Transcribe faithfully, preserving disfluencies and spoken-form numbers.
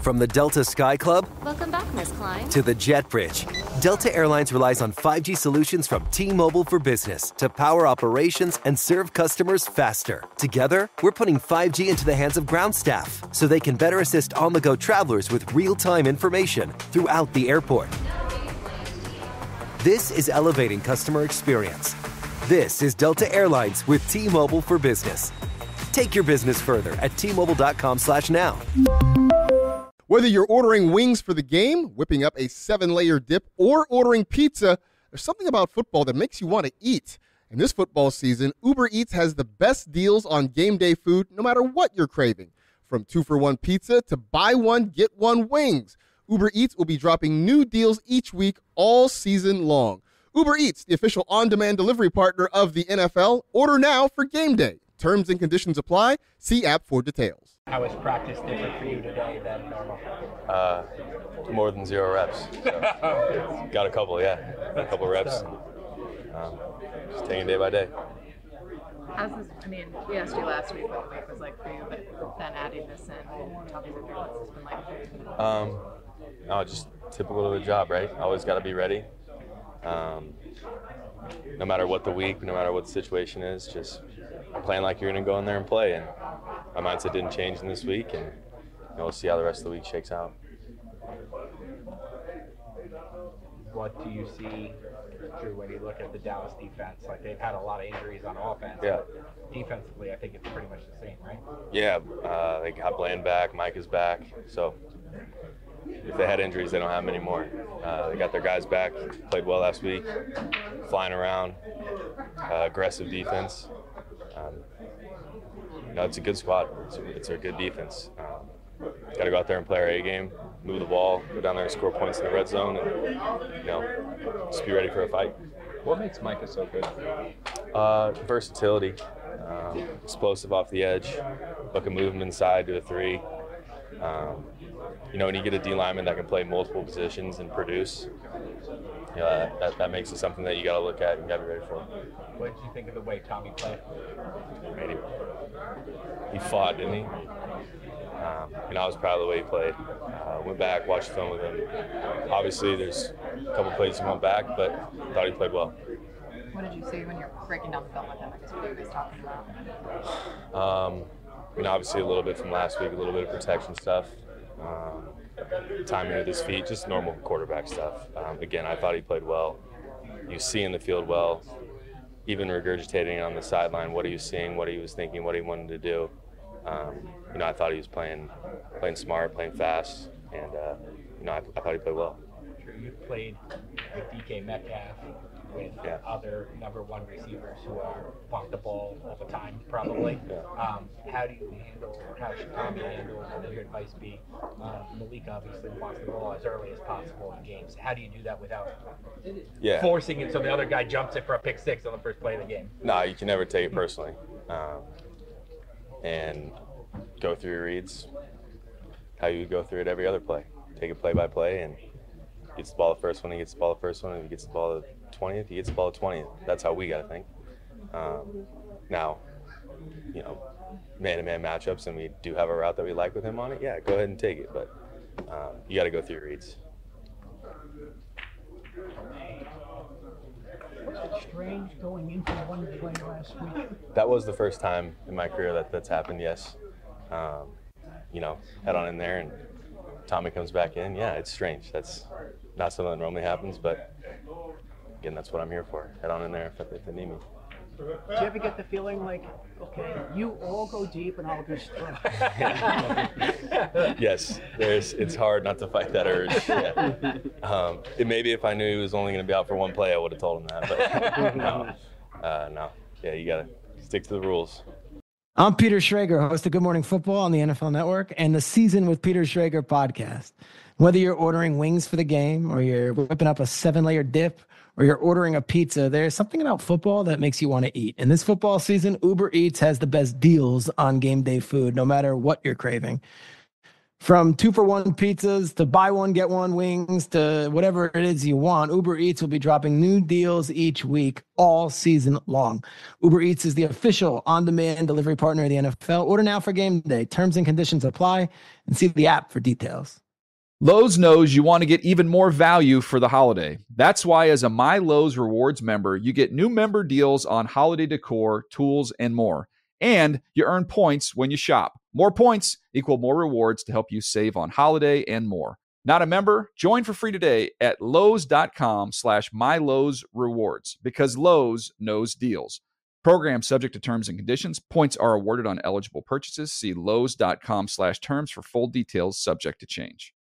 From the Delta Sky Club Welcome back, Miz Klein. To the Jet Bridge, Delta Airlines relies on five G solutions from T-Mobile for Business to power operations and serve customers faster. Together, we're putting five G into the hands of ground staff so they can better assist on-the-go travelers with real-time information throughout the airport. This is elevating customer experience. This is Delta Airlines with T-Mobile for Business. Take your business further at T-Mobile.com slash now. Whether you're ordering wings for the game, whipping up a seven-layer dip, or ordering pizza, there's something about football that makes you want to eat. And this football season, Uber Eats has the best deals on game day food no matter what you're craving. From two-for-one pizza to buy one, get one wings, Uber Eats will be dropping new deals each week all season long. Uber Eats, the official on-demand delivery partner of the N F L. Order now for game day. Terms and conditions apply. See app for details. How is practice different for you today than normal? Uh, more than zero reps. So. Got a couple, yeah. Got a couple reps. Um, just taking it day by day. How's this, I mean, we asked you last week what it was like for you, but then adding this in, tell me what it's been like. Um, no, just typical of the job, right? Always got to be ready. Um, no matter what the week, no matter what the situation is, just playing like you're going to go in there and play. And my mindset didn't change in this week, and you know, we'll see how the rest of the week shakes out. What do you see, Drew, when you look at the Dallas defense? Like, they've had a lot of injuries on offense. Yeah. Defensively, I think it's pretty much the same, right? Yeah, uh, they got Bland back, Micah's back. So if they had injuries, they don't have many more. Uh, they got their guys back, played well last week, flying around, uh, aggressive defense. Um, no, it's a good squad. It's a, it's a good defense. Um, Got to go out there and play our A game, move the ball, go down there and score points in the red zone, and you know, just be ready for a fight. What makes Micah so good? Uh, versatility, um, explosive off the edge, but can move him inside to a three. Um, you know, when you get a D lineman that can play multiple positions and produce, you know, that, that, that makes it something that you got to look at and got to be ready for. What did you think of the way Tommy played? Man, he, he fought, didn't he? Um, and I was proud of the way he played. Uh, went back, watched the film with him. Obviously, there's a couple plays he went back, but I thought he played well. What did you see when you're breaking down the film with him? I guess what were you guys talking about? Um, I mean, obviously a little bit from last week, a little bit of protection stuff, um, timing with his feet, just normal quarterback stuff. Um, again, I thought he played well. You see in the field well, even regurgitating on the sideline. What are you seeing? What he was thinking? What he wanted to do? Um, you know, I thought he was playing, playing smart, playing fast, and uh, you know, I, I thought he played well. You played with D K Metcalf, with yeah. other number one receivers who are bump the ball all the time, probably. Yeah. Um, how do you handle, or how should Tommy handle, and would your advice be? Uh, Malik obviously wants the ball as early as possible in games. How do you do that without yeah. forcing it so the other guy jumps it for a pick six on the first play of the game? No, you can never take it personally. Um, and go through your reads, how you go through it every other play. Take it play by play, and gets the ball the first one, he gets the ball the first one, and he gets the ball the twentieth, he gets the ball the twentieth. That's how we got to think. Um, now, you know, man-to-man matchups, and we do have a route that we like with him on it, yeah, go ahead and take it, but um, you got to go through your reads. Strange going into one play last week. That was the first time in my career that that's happened, yes. Um, you know, head on in there and Tommy comes back in. Yeah, it's strange. That's not something that normally happens, but again, that's what I'm here for. Head on in there if, if they need me. Do you ever get the feeling like, okay, you all go deep and I'll just throw? Yes, there's, it's hard not to fight that urge. Yeah. Um, it, maybe if I knew he was only going to be out for one play, I would have told him that. But no, uh, no. Yeah, you got to stick to the rules. I'm Peter Schrager, host of Good Morning Football on the N F L Network and the Season with Peter Schrager podcast. Whether you're ordering wings for the game or you're whipping up a seven-layer dip or you're ordering a pizza, there's something about football that makes you want to eat. And this football season, Uber Eats has the best deals on game day food, no matter what you're craving. From two for one pizzas to buy one, get one wings to whatever it is you want, Uber Eats will be dropping new deals each week all season long. Uber Eats is the official on-demand delivery partner of the N F L. Order now for game day. Terms and conditions apply, and see the app for details. Lowe's knows you want to get even more value for the holiday. That's why as a MyLowe's Rewards member, you get new member deals on holiday decor, tools, and more. And you earn points when you shop. More points equal more rewards to help you save on holiday and more. Not a member? Join for free today at Lowe's.com slash MyLowe's Rewards, because Lowe's knows deals. Program subject to terms and conditions. Points are awarded on eligible purchases. See Lowe's.com slash terms for full details, subject to change.